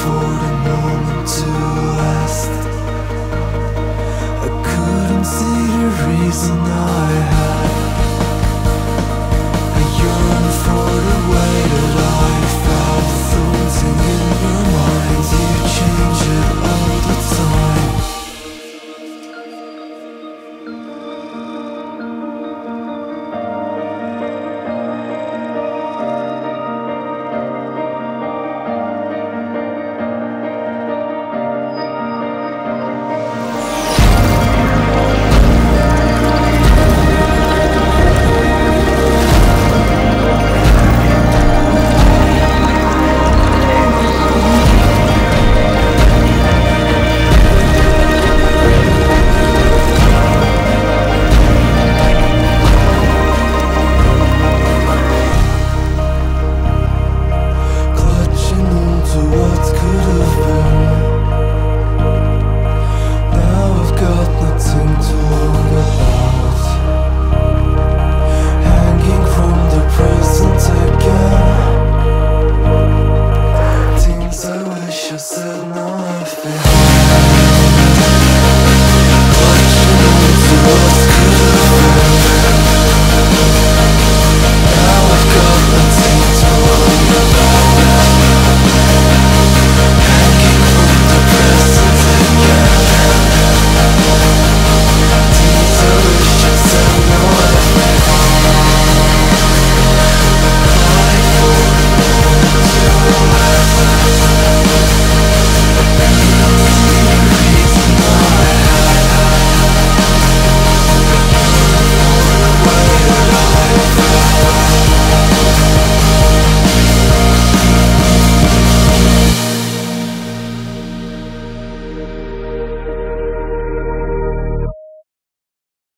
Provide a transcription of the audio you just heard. afford a moment to ask.